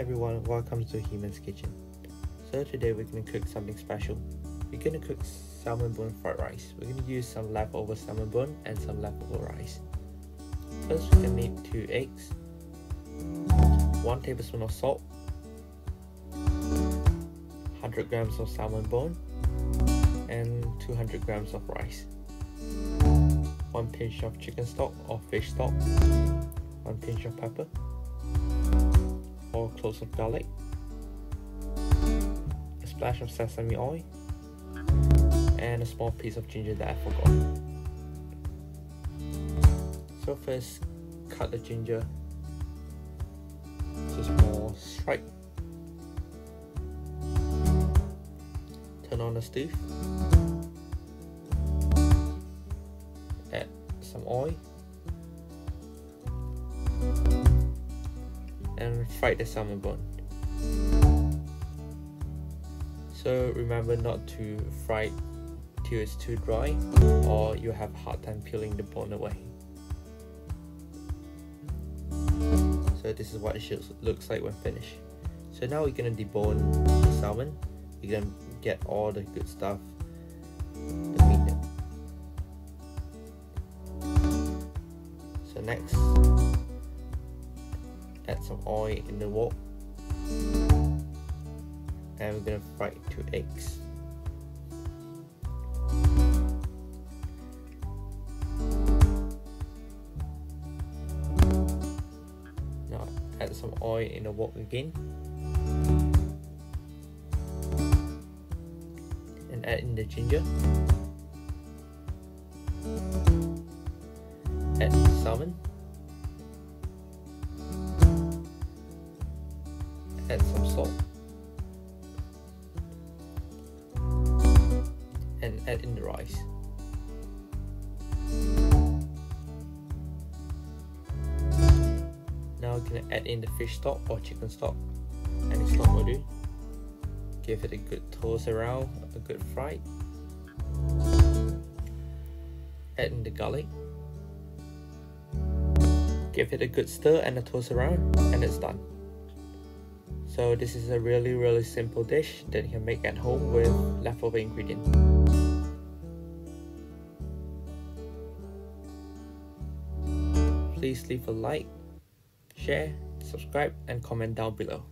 everyone, welcome to Heman's Kitchen. So today we're going to cook something special. We're going to cook salmon bone fried rice. We're going to use some leftover salmon bone and some leftover rice. First we're going to need 2 eggs, 1 tablespoon of salt, 100 grams of salmon bone and 200 grams of rice, 1 pinch of chicken stock or fish stock, 1 pinch of pepper, 4 cloves of garlic, a splash of sesame oil and a small piece of ginger that I forgot. So first, cut the ginger into small stripes. Turn on the stove, add some oil and fry the salmon bone. So remember not to fry it till it's too dry or you'll have a hard time peeling the bone away. So this is what it looks like when finished. So now we're going to debone the salmon. You're going to get all the good stuff, the meat. So next, add some oil in the wok and we're going to fry 2 eggs. Now add some oil in the wok again and add in the ginger, add the salmon, add some salt and add in the rice. Now we're going to add in the fish stock or chicken stock and it's not will do. Give it a good toss around, a good fry. Add in the garlic. Give it a good stir and a toss around and it's done. So this is a really simple dish that you can make at home with leftover ingredients. Please leave a like, share, subscribe and comment down below.